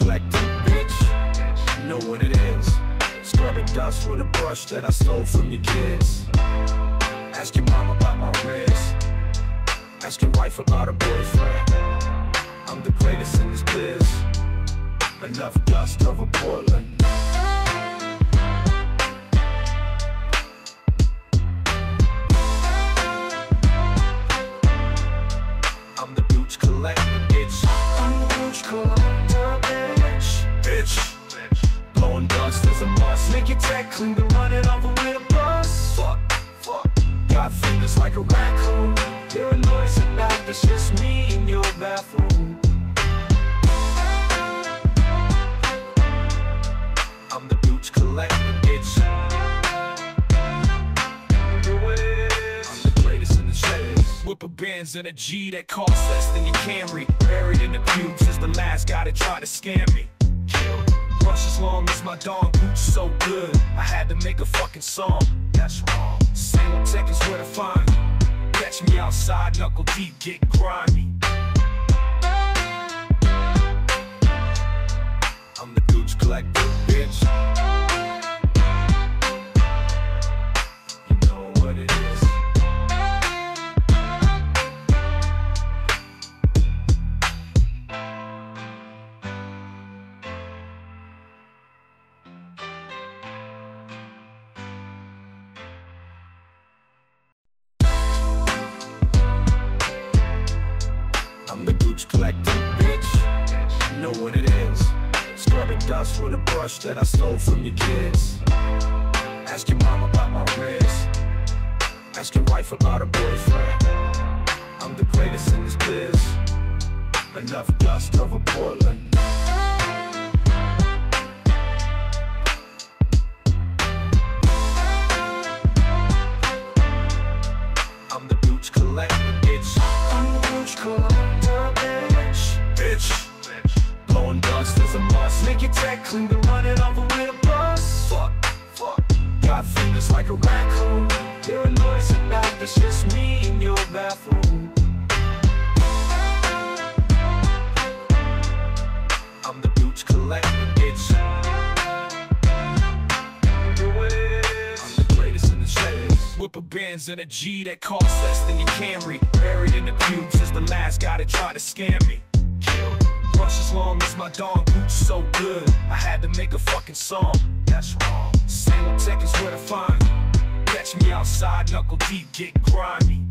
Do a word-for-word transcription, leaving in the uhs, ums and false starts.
eclectic, bitch. Know what it is. Scrub the dust with a brush that I stole from your kids. Ask your mom about my wrist. Ask your wife about her boyfriend. I'm the greatest in this biz. Enough dust over Portland. I'm the Gooch Collector, bitch. I'm the Gooch Collector, bitch. Bitch. Bitch. Blowing dust is a must. Make your tech clean to run it over with a bus. Fuck. Fuck. Got fingers like a raccoon. You're a noise at night. It's just me in your bathroom. I'm the Gooch Collector, bitch. I'm the greatest in the shades. Whip a Benz and a G that costs less than your Camry. Buried in the cubes is the last guy that tried to scam me. Killed. Rush as long as my dog Gooch so good. I had to make a fucking song. That's wrong. Salem Tech is where to find me. Catch me outside, knuckle deep, get grimy. I'm the Gooch Collector, bitch. You know what it is. I'm the Gooch Collector, bitch. You know what it is. Scrubbing dust with a brush that I stole from your kids. Ask your mom about my wrist. Ask your wife about her boyfriend. I'm the greatest in this biz. Enough dust over Portland. I'm the Gooch Collector, bitch. I'm the Gooch Collector, bitch. Bitch. Blowing dust is a must. Make your tech clean to run it over with a bus. Fuck, fuck. Got fingers like a raccoon. You're a noise at night. It's just me in your bathroom. I'm the Gooch Collector, bitch. I'm the greatest in the shades. Whip a Benz and a G that costs less than your Camry. Buried in the cubes is the last guy that tried to scam me. As long as my dog Gooch so good, I had to make a fucking song. That's wrong. SalemTech is where to find me. Catch me outside, knuckle deep, get grimy.